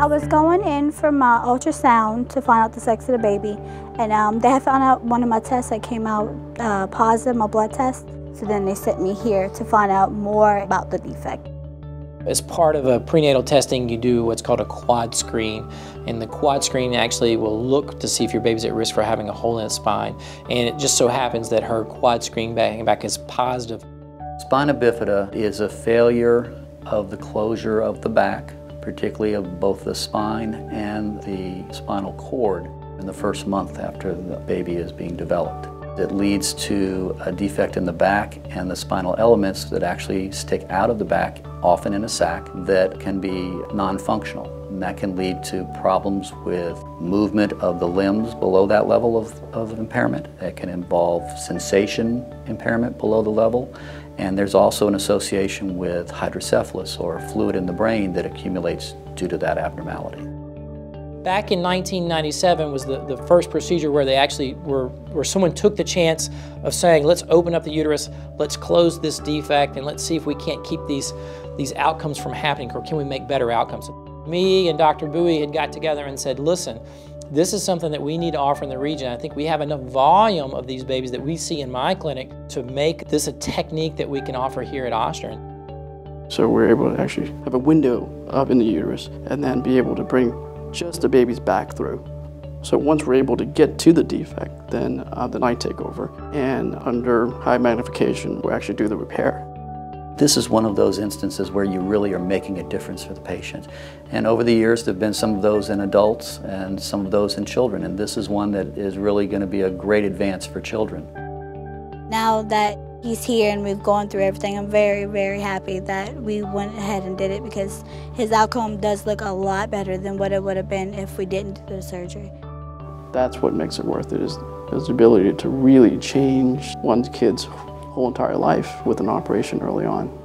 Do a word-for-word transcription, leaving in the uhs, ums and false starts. I was going in for my ultrasound to find out the sex of the baby, and um, they had found out one of my tests that came out uh, positive, my blood test. So then they sent me here to find out more about the defect. As part of a prenatal testing, you do what's called a quad screen, and the quad screen actually will look to see if your baby's at risk for having a hole in its spine, and it just so happens that her quad screen bang back is positive. Spina bifida is a failure of the closure of the back, particularly of both the spine and the spinal cord in the first month after the baby is being developed. It leads to a defect in the back and the spinal elements that actually stick out of the back, often in a sac, that can be non-functional. And that can lead to problems with movement of the limbs below that level of, of impairment. That can involve sensation impairment below the level. And there's also an association with hydrocephalus, or fluid in the brain, that accumulates due to that abnormality. Back in nineteen ninety-seven was the, the first procedure where they actually were, where someone took the chance of saying, let's open up the uterus, let's close this defect, and let's see if we can't keep these, these outcomes from happening, or can we make better outcomes. Me and Doctor Bui had got together and said, listen, this is something that we need to offer in the region. I think we have enough volume of these babies that we see in my clinic to make this a technique that we can offer here at Ochsner. So we're able to actually have a window up in the uterus and then be able to bring just the baby's back through. So once we're able to get to the defect, then uh, the night take over, and under high magnification, we'll actually do the repair. This is one of those instances where you really are making a difference for the patient. And over the years, there have been some of those in adults and some of those in children, and this is one that is really going to be a great advance for children. Now that he's here and we've gone through everything, I'm very, very happy that we went ahead and did it, because his outcome does look a lot better than what it would have been if we didn't do the surgery. That's what makes it worth it, is, is the ability to really change one's kid's whole entire life with an operation early on.